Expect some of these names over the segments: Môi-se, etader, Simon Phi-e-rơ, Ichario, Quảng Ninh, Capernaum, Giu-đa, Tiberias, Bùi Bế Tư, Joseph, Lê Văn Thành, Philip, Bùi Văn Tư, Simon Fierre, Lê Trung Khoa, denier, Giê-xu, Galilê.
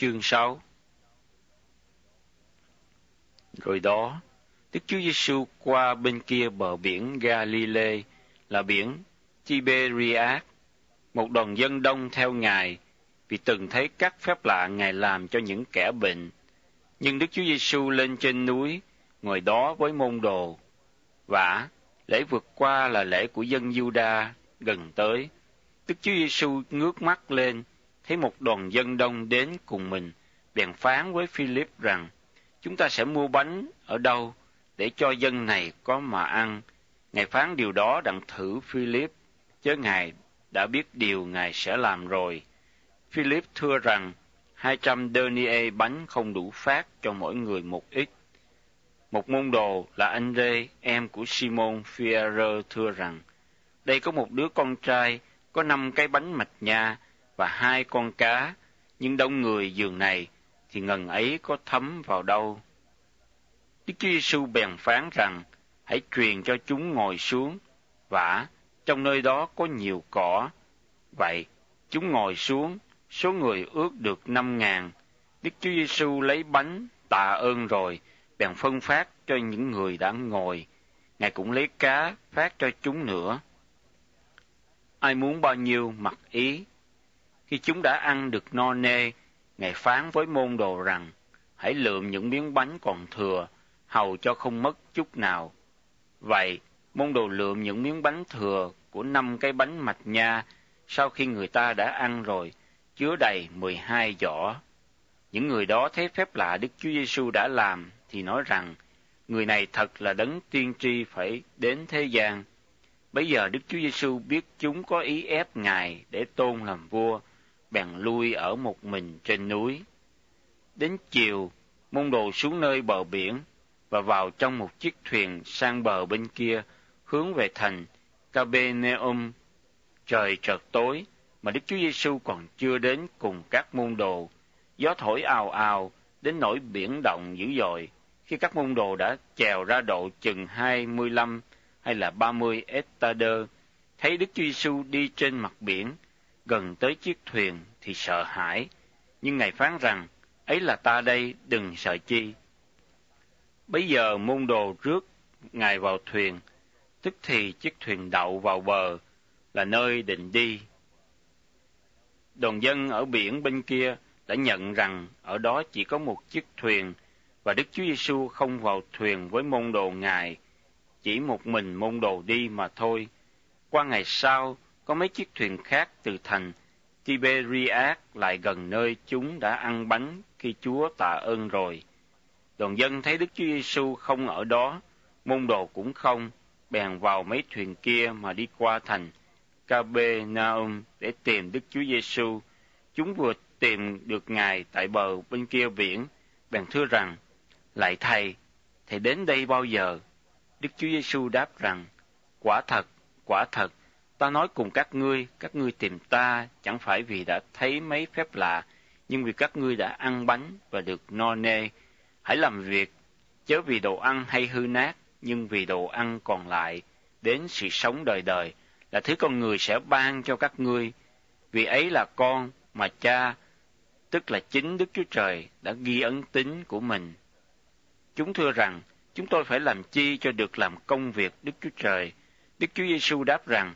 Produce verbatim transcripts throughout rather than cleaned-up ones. chương sáu. Rồi đó, Đức Chúa Giê-xu qua bên kia bờ biển Galilê, là biển Tiberias. Một đoàn dân đông theo Ngài, vì từng thấy các phép lạ Ngài làm cho những kẻ bệnh. Nhưng Đức Chúa Giê-xu lên trên núi, ngồi đó với môn đồ. Vả, lễ vượt qua là lễ của dân Giu-đa gần tới. Đức Chúa Giê-xu ngước mắt lên, thấy một đoàn dân đông đến cùng mình, bèn phán với Philip rằng, chúng ta sẽ mua bánh ở đâu để cho dân này có mà ăn. Ngài phán điều đó đặng thử Philip, chớ Ngài đã biết điều Ngài sẽ làm rồi. Philip thưa rằng, hai trăm denier bánh không đủ phát cho mỗi người một ít. Một môn đồ là anh Rê, em của Simon Fierre thưa rằng, đây có một đứa con trai, có năm cái bánh mạch nha và hai con cá, nhưng đông người giường này, thì ngần ấy có thấm vào đâu. Đức Chúa Giê-xu bèn phán rằng, hãy truyền cho chúng ngồi xuống, vả, trong nơi đó có nhiều cỏ. Vậy, chúng ngồi xuống, số người ước được năm ngàn. Đức Chúa Giê-xu lấy bánh, tạ ơn rồi, bèn phân phát cho những người đã ngồi. Ngài cũng lấy cá, phát cho chúng nữa. Ai muốn bao nhiêu, mặc ý. Khi chúng đã ăn được no nê, Ngài phán với môn đồ rằng, hãy lượm những miếng bánh còn thừa, hầu cho không mất chút nào. Vậy, môn đồ lượm những miếng bánh thừa của năm cái bánh mạch nha, sau khi người ta đã ăn rồi, chứa đầy mười hai giỏ. Những người đó thấy phép lạ Đức Chúa Giê-xu đã làm, thì nói rằng, người này thật là đấng tiên tri phải đến thế gian. Bây giờ Đức Chúa Giê-xu biết chúng có ý ép Ngài để tôn làm vua, bèn lui ở một mình trên núi. Đến chiều, môn đồ xuống nơi bờ biển, và vào trong một chiếc thuyền sang bờ bên kia, hướng về thành Capernaum. Trời chợt tối, mà Đức Chúa Giê-xu còn chưa đến cùng các môn đồ. Gió thổi ào ào, đến nỗi biển động dữ dội, khi các môn đồ đã chèo ra độ chừng hai mươi lăm hay là ba mươi etader, thấy Đức Chúa Giê-xu đi trên mặt biển, gần tới chiếc thuyền thì sợ hãi, nhưng Ngài phán rằng, ấy là ta đây, đừng sợ chi. Bấy giờ môn đồ rước Ngài vào thuyền, tức thì chiếc thuyền đậu vào bờ, là nơi định đi. Đoàn dân ở biển bên kia đã nhận rằng ở đó chỉ có một chiếc thuyền, và Đức Chúa Giê-xu không vào thuyền với môn đồ Ngài, chỉ một mình môn đồ đi mà thôi. Qua ngày sau, có mấy chiếc thuyền khác từ thành Tiberias lại gần nơi chúng đã ăn bánh khi Chúa tạ ơn rồi. Đoàn dân thấy Đức Chúa Giê-xu không ở đó, môn đồ cũng không, bèn vào mấy thuyền kia mà đi qua thành Capernaum để tìm Đức Chúa Giê-xu. Chúng vừa tìm được Ngài tại bờ bên kia biển, bèn thưa rằng, lạy Thầy, Thầy đến đây bao giờ? Đức Chúa Giê-xu đáp rằng, quả thật, quả thật, ta nói cùng các ngươi, các ngươi tìm ta, chẳng phải vì đã thấy mấy phép lạ, nhưng vì các ngươi đã ăn bánh và được no nê. Hãy làm việc, chớ vì đồ ăn hay hư nát, nhưng vì đồ ăn còn lại, đến sự sống đời đời, là thứ con người sẽ ban cho các ngươi. Vì ấy là con mà Cha, tức là chính Đức Chúa Trời, đã ghi ấn tín của mình. Chúng thưa rằng, chúng tôi phải làm chi cho được làm công việc Đức Chúa Trời? Đức Chúa Giê-xu đáp rằng,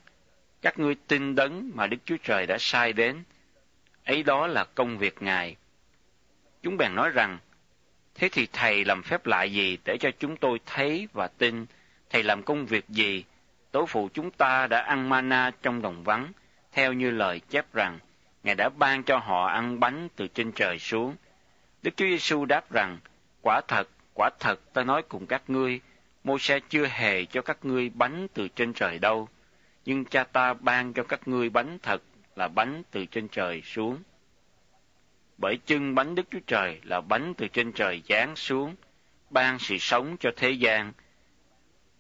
các ngươi tin đấng mà Đức Chúa Trời đã sai đến, ấy đó là công việc Ngài. Chúng bèn nói rằng, thế thì Thầy làm phép lạ gì để cho chúng tôi thấy và tin? Thầy làm công việc gì? Tổ phụ chúng ta đã ăn mana trong đồng vắng, theo như lời chép rằng, Ngài đã ban cho họ ăn bánh từ trên trời xuống. Đức Chúa Giê-xu đáp rằng, quả thật, quả thật, ta nói cùng các ngươi, Môi-se chưa hề cho các ngươi bánh từ trên trời đâu, nhưng Cha ta ban cho các ngươi bánh thật là bánh từ trên trời xuống. Bởi chưng bánh Đức Chúa Trời là bánh từ trên trời giáng xuống, ban sự sống cho thế gian.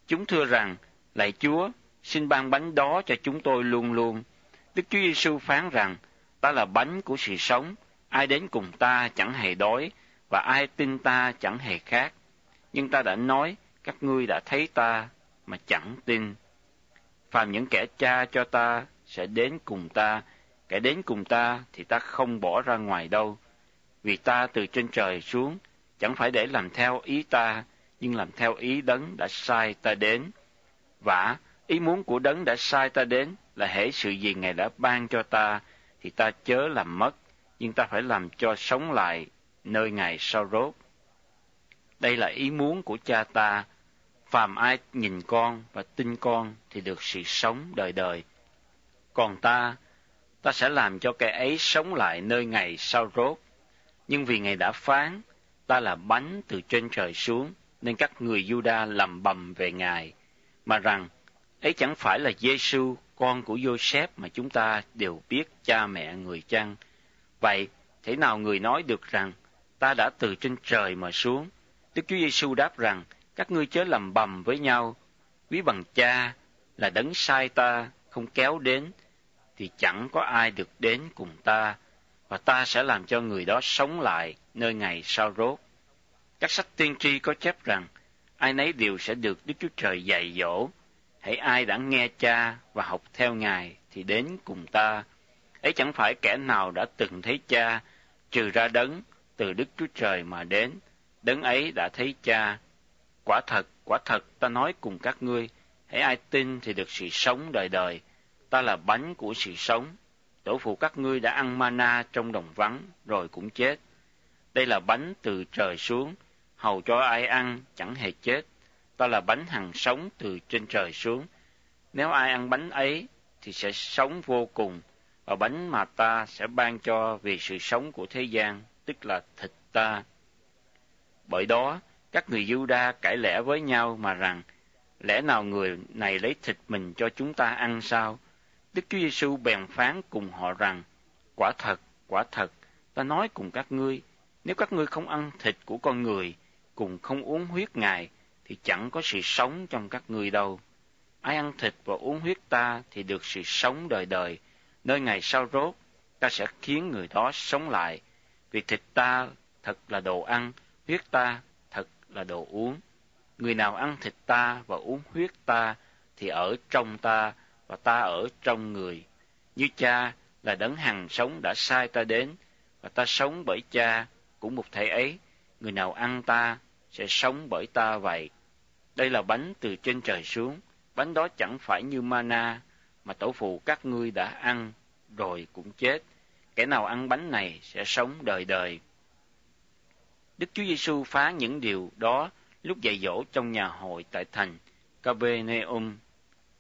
Chúng thưa rằng, lạy Chúa, xin ban bánh đó cho chúng tôi luôn luôn. Đức Chúa Giê-xu phán rằng, ta là bánh của sự sống, ai đến cùng ta chẳng hề đói, và ai tin ta chẳng hề khát. Nhưng ta đã nói, các ngươi đã thấy ta, mà chẳng tin. Phàm những kẻ Cha cho ta sẽ đến cùng ta, kẻ đến cùng ta thì ta không bỏ ra ngoài đâu. Vì ta từ trên trời xuống, chẳng phải để làm theo ý ta, nhưng làm theo ý đấng đã sai ta đến. Vả, ý muốn của đấng đã sai ta đến là hễ sự gì Ngài đã ban cho ta, thì ta chớ làm mất, nhưng ta phải làm cho sống lại nơi Ngài sau rốt. Đây là ý muốn của cha ta, phàm ai nhìn con và tin con thì được sự sống đời đời. Còn ta, ta sẽ làm cho kẻ ấy sống lại nơi Ngài sau rốt. Nhưng vì Ngài đã phán, ta là bánh từ trên trời xuống, nên các người Giu-đa lầm bầm về Ngài, mà rằng, ấy chẳng phải là Giê-xu, con của Joseph mà chúng ta đều biết cha mẹ người chăng? Vậy, thế nào người nói được rằng, ta đã từ trên trời mà xuống? Đức Chúa Giê-xu đáp rằng, các ngươi chớ lầm bầm với nhau, ví bằng cha là đấng sai ta, không kéo đến, thì chẳng có ai được đến cùng ta, và ta sẽ làm cho người đó sống lại nơi Ngày sau rốt. Các sách tiên tri có chép rằng, ai nấy đều sẽ được Đức Chúa Trời dạy dỗ, hãy ai đã nghe cha và học theo Ngài thì đến cùng ta. Ấy chẳng phải kẻ nào đã từng thấy cha, trừ ra đấng từ Đức Chúa Trời mà đến, đấng ấy đã thấy cha. Quả thật, quả thật, ta nói cùng các ngươi, hãy ai tin thì được sự sống đời đời. Ta là bánh của sự sống. Tổ phụ các ngươi đã ăn mana trong đồng vắng, rồi cũng chết. Đây là bánh từ trời xuống, hầu cho ai ăn chẳng hề chết. Ta là bánh hằng sống từ trên trời xuống. Nếu ai ăn bánh ấy, thì sẽ sống vô cùng. Và bánh mà ta sẽ ban cho vì sự sống của thế gian, tức là thịt ta. Bởi đó, các người Giu-đa cãi lẽ với nhau mà rằng, lẽ nào người này lấy thịt mình cho chúng ta ăn sao? Đức Chúa Giê-xu bèn phán cùng họ rằng, quả thật, quả thật, ta nói cùng các ngươi, nếu các ngươi không ăn thịt của con người, cùng không uống huyết Ngài, thì chẳng có sự sống trong các ngươi đâu. Ai ăn thịt và uống huyết ta thì được sự sống đời đời, nơi Ngày sau rốt, ta sẽ khiến người đó sống lại, vì thịt ta thật là đồ ăn, huyết ta thật là đồ uống. Người nào ăn thịt ta và uống huyết ta thì ở trong ta và ta ở trong người. Như cha là đấng hằng sống đã sai ta đến và ta sống bởi cha, cũng một thể ấy, người nào ăn ta sẽ sống bởi ta vậy. Đây là bánh từ trên trời xuống, bánh đó chẳng phải như mana mà tổ phụ các ngươi đã ăn rồi cũng chết. Kẻ nào ăn bánh này sẽ sống đời đời. Đức Chúa Giê-xu phán những điều đó lúc dạy dỗ trong nhà hội tại thành Capernaum.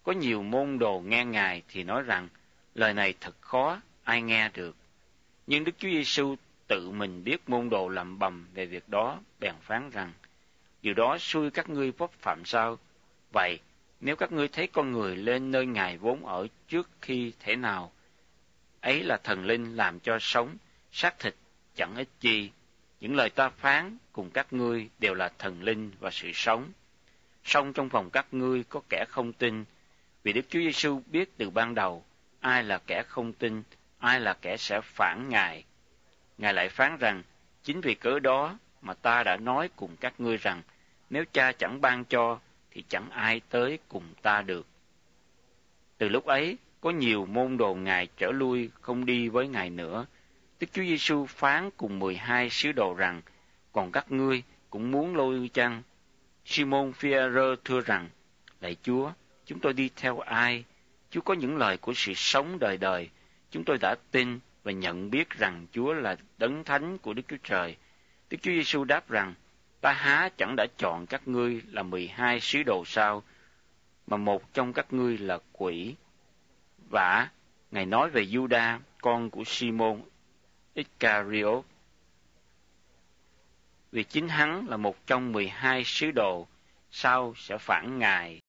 Có nhiều môn đồ nghe Ngài thì nói rằng, lời này thật khó, ai nghe được. Nhưng Đức Chúa Giê-xu tự mình biết môn đồ lầm bầm về việc đó, bèn phán rằng, điều đó xui các ngươi vấp phạm sao? Vậy, nếu các ngươi thấy con người lên nơi Ngài vốn ở trước khi thế nào, ấy là thần linh làm cho sống, xác thịt chẳng ích chi. Những lời ta phán cùng các ngươi đều là thần linh và sự sống. Song trong vòng các ngươi có kẻ không tin, vì Đức Chúa Giê-xu biết từ ban đầu ai là kẻ không tin, ai là kẻ sẽ phản Ngài. Ngài lại phán rằng, chính vì cớ đó mà ta đã nói cùng các ngươi rằng, nếu cha chẳng ban cho thì chẳng ai tới cùng ta được. Từ lúc ấy, có nhiều môn đồ Ngài trở lui không đi với Ngài nữa. Đức Chúa Giê-xu phán cùng mười hai sứ đồ rằng, còn các ngươi cũng muốn lôi chăng? Simon Phi-e-rơ thưa rằng, lạy Chúa, chúng tôi đi theo ai? Chúa có những lời của sự sống đời đời. Chúng tôi đã tin và nhận biết rằng Chúa là đấng thánh của Đức Chúa Trời. Đức Chúa Giê-xu đáp rằng, ta há chẳng đã chọn các ngươi là mười hai sứ đồ sao, mà một trong các ngươi là quỷ. Vả, Ngài nói về Giu-đa, con của Simon Ichario, vì chính hắn là một trong mười hai sứ đồ, sau sẽ phản Ngài.